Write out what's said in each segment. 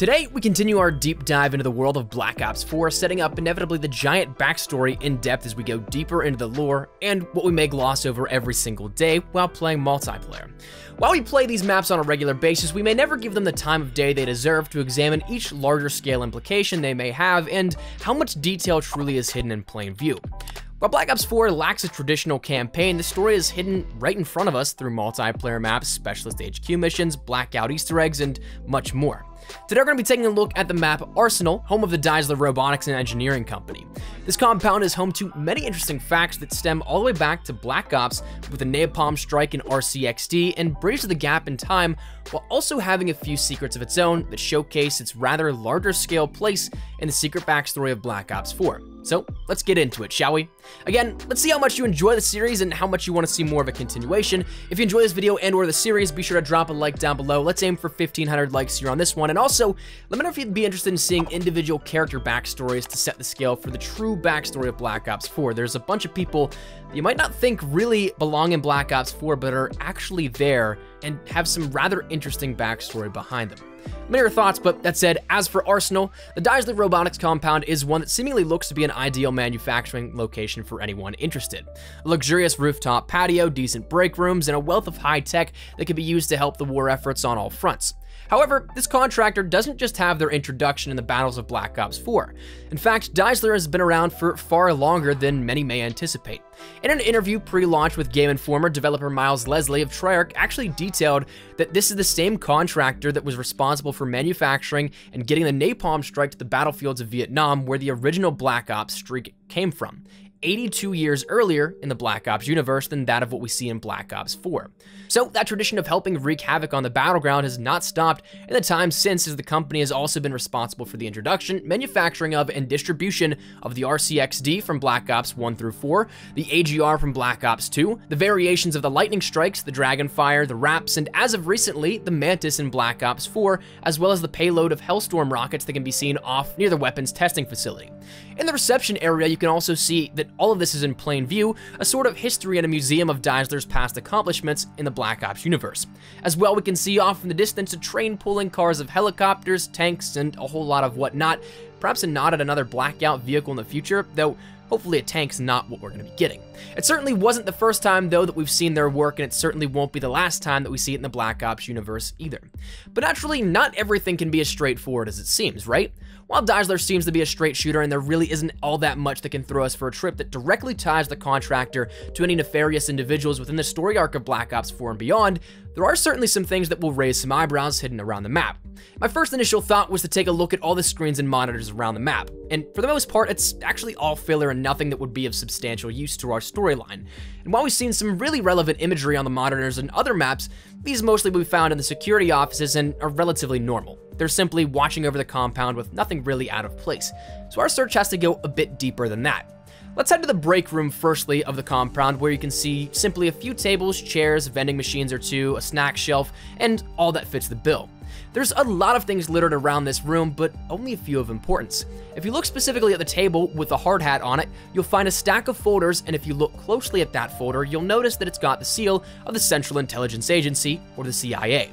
Today, we continue our deep dive into the world of Black Ops 4, setting up inevitably the giant backstory in depth as we go deeper into the lore and what we may gloss over every single day while playing multiplayer. While we play these maps on a regular basis, we may never give them the time of day they deserve to examine each larger scale implication they may have and how much detail truly is hidden in plain view. While Black Ops 4 lacks a traditional campaign, the story is hidden right in front of us through multiplayer maps, specialist HQ missions, Blackout Easter eggs, and much more. Today we're going to be taking a look at the map Arsenal, home of the Dizler Robotics and Engineering Company. This compound is home to many interesting facts that stem all the way back to Black Ops with the Napalm Strike and RCXD and bridge the gap in time while also having a few secrets of its own that showcase its rather larger scale place in the secret backstory of Black Ops 4. So let's get into it, shall we? Again, let's see how much you enjoy the series and how much you want to see more of a continuation. If you enjoy this video and or the series, be sure to drop a like down below. Let's aim for 1,500 likes here on this one. And also, let me know if you'd be interested in seeing individual character backstories to set the scale for the true backstory of Black Ops 4. There's a bunch of people you might not think really belong in Black Ops 4, but are actually there and have some rather interesting backstory behind them. Many are your thoughts, but that said, as for Arsenal, the Dizler Robotics compound is one that seemingly looks to be an ideal manufacturing location for anyone interested. A luxurious rooftop patio, decent break rooms, and a wealth of high tech that could be used to help the war efforts on all fronts. However, this contractor doesn't just have their introduction in the battles of Black Ops 4. In fact, Dizler has been around for far longer than many may anticipate. In an interview pre-launch with Game Informer, developer Miles Leslie of Treyarch actually detailed that this is the same contractor that was responsible for manufacturing and getting the Napalm Strike to the battlefields of Vietnam, where the original Black Ops streak came from, 82 years earlier in the Black Ops universe than that of what we see in Black Ops 4. So that tradition of helping wreak havoc on the battleground has not stopped in the time since, as the company has also been responsible for the introduction, manufacturing of, and distribution of the RCXD from Black Ops 1 through 4, the AGR from Black Ops 2, the variations of the lightning strikes, the Dragon Fire, the RAPS, and as of recently, the Mantis in Black Ops 4, as well as the payload of Hellstorm rockets that can be seen off near the weapons testing facility. In the reception area, you can also see that all of this is in plain view, a sort of history and a museum of Dizler's past accomplishments in the Black Ops universe. As well, we can see off in the distance a train pulling cars of helicopters, tanks, and a whole lot of whatnot, perhaps a nod at another Blackout vehicle in the future, though hopefully a tank's not what we're going to be getting. It certainly wasn't the first time, though, that we've seen their work, and it certainly won't be the last time that we see it in the Black Ops universe either. But naturally, not everything can be as straightforward as it seems, right? While Dizler seems to be a straight shooter and there really isn't all that much that can throw us for a trip that directly ties the contractor to any nefarious individuals within the story arc of Black Ops 4 and beyond, there are certainly some things that will raise some eyebrows hidden around the map. My first initial thought was to take a look at all the screens and monitors around the map, and for the most part, it's actually all filler and nothing that would be of substantial use to our storyline. And while we've seen some really relevant imagery on the monitors and other maps, these mostly we found in the security offices and are relatively normal. They're simply watching over the compound with nothing really out of place. So our search has to go a bit deeper than that. Let's head to the break room firstly of the compound, where you can see simply a few tables, chairs, vending machines or two, a snack shelf, and all that fits the bill. There's a lot of things littered around this room, but only a few of importance. If you look specifically at the table with the hard hat on it, you'll find a stack of folders, and if you look closely at that folder, you'll notice that it's got the seal of the Central Intelligence Agency, or the CIA.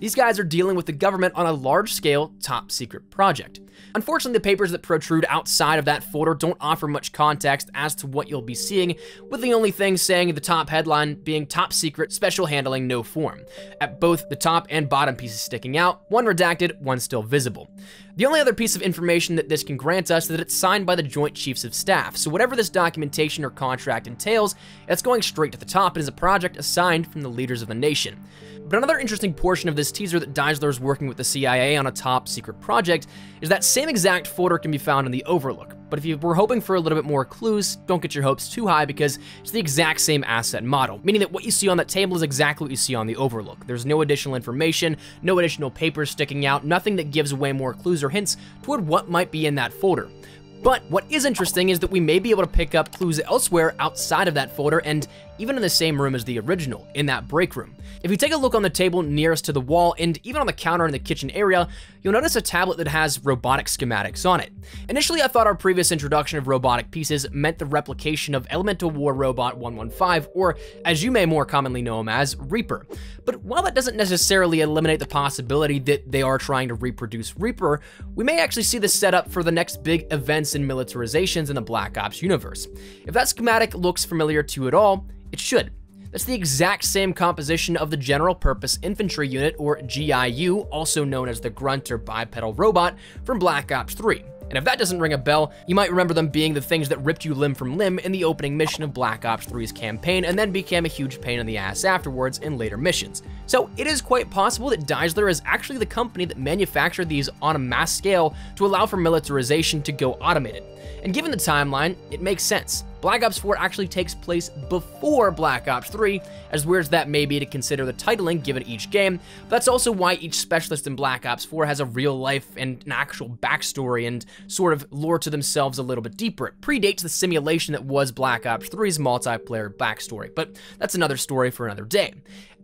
These guys are dealing with the government on a large-scale, top-secret project. Unfortunately, the papers that protrude outside of that folder don't offer much context as to what you'll be seeing, with the only thing saying the top headline being "Top Secret, Special Handling, No Form," at both the top and bottom pieces sticking out, one redacted, one still visible. The only other piece of information that this can grant us is that it's signed by the Joint Chiefs of Staff, so whatever this documentation or contract entails, it's going straight to the top and is a project assigned from the leaders of the nation. But another interesting portion of this teaser that Dizler's working with the CIA on a top secret project is that same exact folder can be found in the Overlook. But if you were hoping for a little bit more clues, don't get your hopes too high, because it's the exact same asset model, meaning that what you see on that table is exactly what you see on the Overlook. There's no additional information, no additional papers sticking out, nothing that gives away more clues or hints toward what might be in that folder. But what is interesting is that we may be able to pick up clues elsewhere outside of that folder, and even in the same room as the original, in that break room. If you take a look on the table nearest to the wall and even on the counter in the kitchen area, you'll notice a tablet that has robotic schematics on it. Initially, I thought our previous introduction of robotic pieces meant the replication of Elemental War Robot 115, or as you may more commonly know him as, Reaper. But while that doesn't necessarily eliminate the possibility that they are trying to reproduce Reaper, we may actually see the setup for the next big events and militarizations in the Black Ops universe. If that schematic looks familiar to you at all, it should. That's the exact same composition of the General Purpose Infantry Unit, or GIU, also known as the Grunt or Bipedal Robot, from Black Ops 3. And if that doesn't ring a bell, you might remember them being the things that ripped you limb from limb in the opening mission of Black Ops 3's campaign and then became a huge pain in the ass afterwards in later missions. So it is quite possible that Dizler is actually the company that manufactured these on a mass scale to allow for militarization to go automated. And given the timeline, it makes sense. Black Ops 4 actually takes place before Black Ops 3, as weird as that may be to consider the titling given each game, but that's also why each specialist in Black Ops 4 has a real life and an actual backstory and sort of lore to themselves a little bit deeper. It predates the simulation that was Black Ops 3's multiplayer backstory, but that's another story for another day.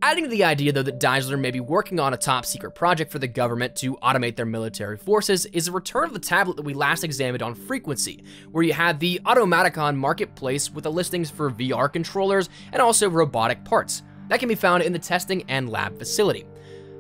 Adding to the idea, though, that Dizler may be working on a top-secret project for the government to automate their military forces is a return of the tablet that we last examined on Frequency, where you had the Automaticon Marketplace with the listings for VR controllers and also robotic parts. That can be found in the testing and lab facility.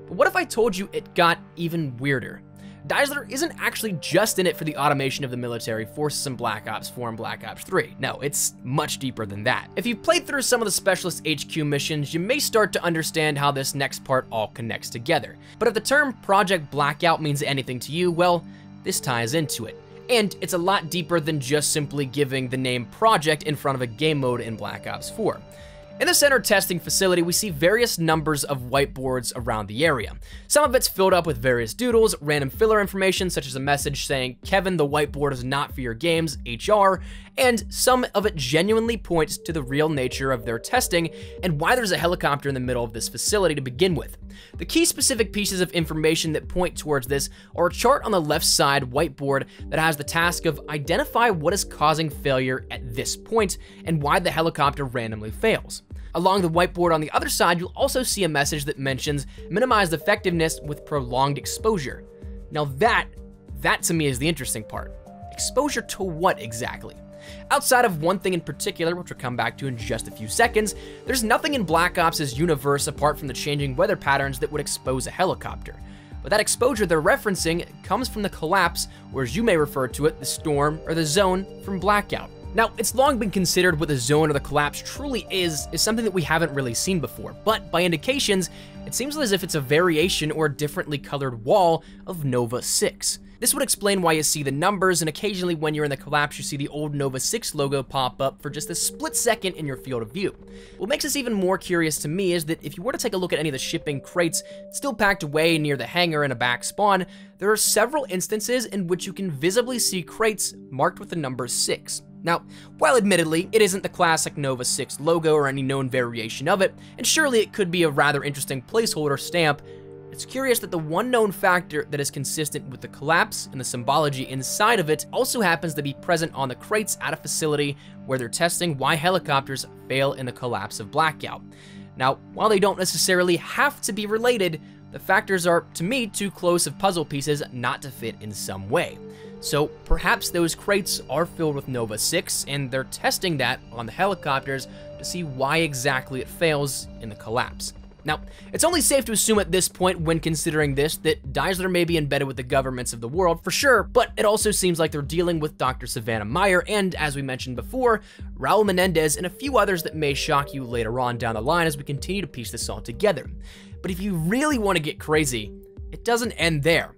But what if I told you it got even weirder? Dizler isn't actually just in it for the automation of the military forces in Black Ops 4 and Black Ops 3. No, it's much deeper than that. If you've played through some of the Specialist HQ missions, you may start to understand how this next part all connects together. But if the term Project Blackout means anything to you, well, this ties into it. And it's a lot deeper than just simply giving the name Project in front of a game mode in Black Ops 4. In the center testing facility, we see various numbers of whiteboards around the area. Some of it's filled up with various doodles, random filler information such as a message saying, "Kevin, the whiteboard is not for your games, HR," and some of it genuinely points to the real nature of their testing and why there's a helicopter in the middle of this facility to begin with. The key specific pieces of information that point towards this are a chart on the left side whiteboard that has the task of identify what is causing failure at this point and why the helicopter randomly fails. Along the whiteboard on the other side, you'll also see a message that mentions minimized effectiveness with prolonged exposure. Now that to me is the interesting part. Exposure to what exactly? Outside of one thing in particular, which we'll come back to in just a few seconds, there's nothing in Black Ops' universe apart from the changing weather patterns that would expose a helicopter. But that exposure they're referencing comes from the collapse, or as you may refer to it, the storm or the zone from Blackout. Now, it's long been considered what the zone or the collapse truly is something that we haven't really seen before, but by indications, it seems as if it's a variation or a differently colored wall of Nova 6. This would explain why you see the numbers, and occasionally when you're in the collapse, you see the old Nova 6 logo pop up for just a split second in your field of view. What makes this even more curious to me is that if you were to take a look at any of the shipping crates still packed away near the hangar in a back spawn, there are several instances in which you can visibly see crates marked with the number 6. Now, while admittedly, it isn't the classic Nova 6 logo or any known variation of it, and surely it could be a rather interesting placeholder stamp, it's curious that the one known factor that is consistent with the collapse and the symbology inside of it also happens to be present on the crates at a facility where they're testing why helicopters fail in the collapse of Blackout. Now, while they don't necessarily have to be related, the factors are, to me, too close of puzzle pieces not to fit in some way. So perhaps those crates are filled with Nova 6, and they're testing that on the helicopters to see why exactly it fails in the collapse. Now, it's only safe to assume at this point when considering this that Dizler may be embedded with the governments of the world for sure, but it also seems like they're dealing with Dr. Savannah Meyer and, as we mentioned before, Raul Menendez and a few others that may shock you later on down the line as we continue to piece this all together. But if you really want to get crazy, it doesn't end there.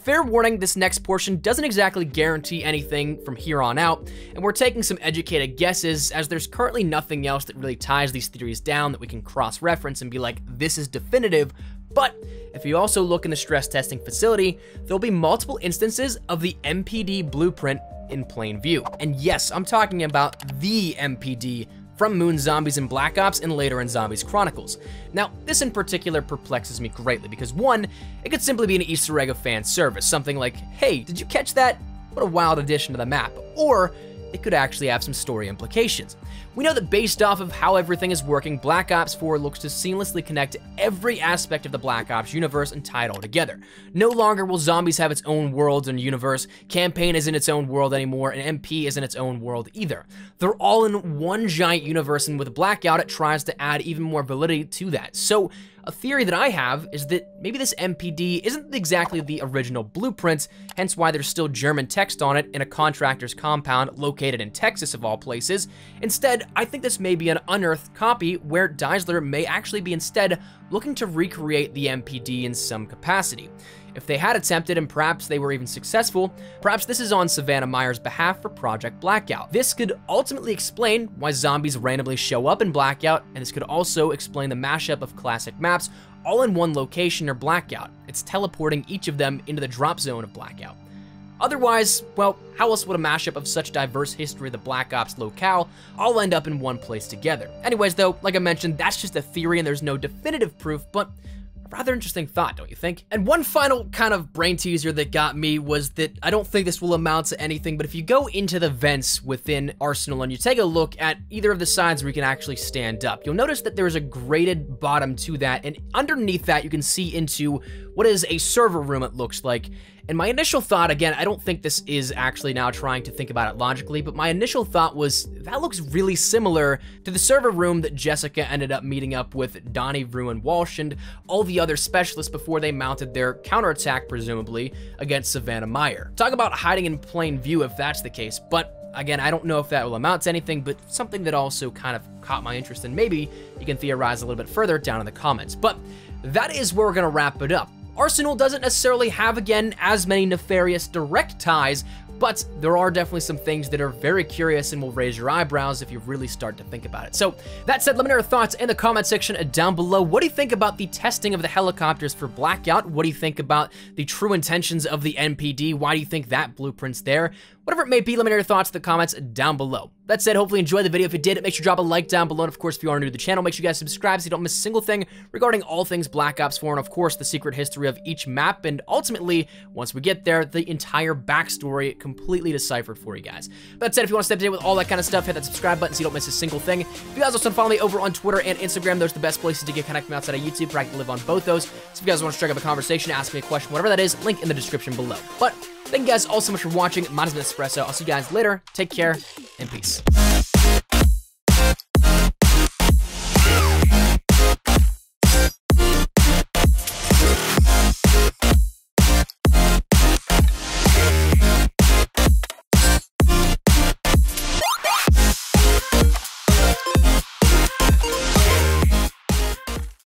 Fair warning, this next portion doesn't exactly guarantee anything from here on out, and we're taking some educated guesses as there's currently nothing else that really ties these theories down that we can cross-reference and be like, this is definitive. But if you also look in the stress testing facility, there'll be multiple instances of the MPD blueprint in plain view. And yes, I'm talking about the MPD from Moon Zombies in Black Ops and later in Zombies Chronicles. Now, this in particular perplexes me greatly because one, it could simply be an Easter egg of fan service, something like, hey, did you catch that? What a wild addition to the map. Or it could actually have some story implications. We know that based off of how everything is working, Black Ops 4 looks to seamlessly connect every aspect of the Black Ops universe and tie it all together. No longer will Zombies have its own world and universe, Campaign isn't its own world anymore, and MP isn't its own world either. They're all in one giant universe, and with Blackout, it tries to add even more validity to that. So, a theory that I have is that maybe this MPD isn't exactly the original blueprints, hence why there's still German text on it in a contractor's compound located in Texas of all places. Instead, I think this may be an unearthed copy where Dizler may actually be instead looking to recreate the MPD in some capacity. If they had attempted, and perhaps they were even successful, perhaps this is on Savannah Meyer's behalf for Project Blackout. This could ultimately explain why zombies randomly show up in Blackout, and this could also explain the mashup of classic maps all in one location or Blackout. It's teleporting each of them into the drop zone of Blackout. Otherwise, well, how else would a mashup of such diverse history of the Black Ops locale all end up in one place together? Anyways though, like I mentioned, that's just a theory and there's no definitive proof, but rather interesting thought, don't you think? And one final kind of brain teaser that got me was that I don't think this will amount to anything, but if you go into the vents within Arsenal and you take a look at either of the sides where you can actually stand up, you'll notice that there's a grated bottom to that, and underneath that you can see into what is a server room, it looks like. And my initial thought, again, I don't think this is actually now trying to think about it logically, but my initial thought was that looks really similar to the server room that Jessica ended up meeting up with Donnie, Ruin, Walsh, and all the other specialists before they mounted their counterattack, presumably, against Savannah Meyer. Talk about hiding in plain view if that's the case, but again, I don't know if that will amount to anything, but something that also kind of caught my interest, and maybe you can theorize a little bit further down in the comments. But that is where we're gonna wrap it up. Arsenal doesn't necessarily have, again, as many nefarious direct ties, but there are definitely some things that are very curious and will raise your eyebrows if you really start to think about it. So, that said, let me know your thoughts in the comment section down below. What do you think about the testing of the helicopters for Blackout? What do you think about the true intentions of the NPD? Why do you think that blueprint's there? Whatever it may be, let me know your thoughts in the comments down below. That said, hopefully you enjoyed the video. If you did, make sure you drop a like down below. And of course, if you are new to the channel, make sure you guys subscribe so you don't miss a single thing regarding all things Black Ops 4 and of course the secret history of each map. And ultimately, once we get there, the entire backstory completely deciphered for you guys. That said, if you want to stay up to date with all that kind of stuff, hit that subscribe button so you don't miss a single thing. If you guys also follow me over on Twitter and Instagram, those are the best places to get connected outside of YouTube. I can live on both those. So if you guys want to strike up a conversation, ask me a question, whatever that is, link in the description below. But thank you guys all so much for watching. My name is Espresso. I'll see you guys later. Take care and peace.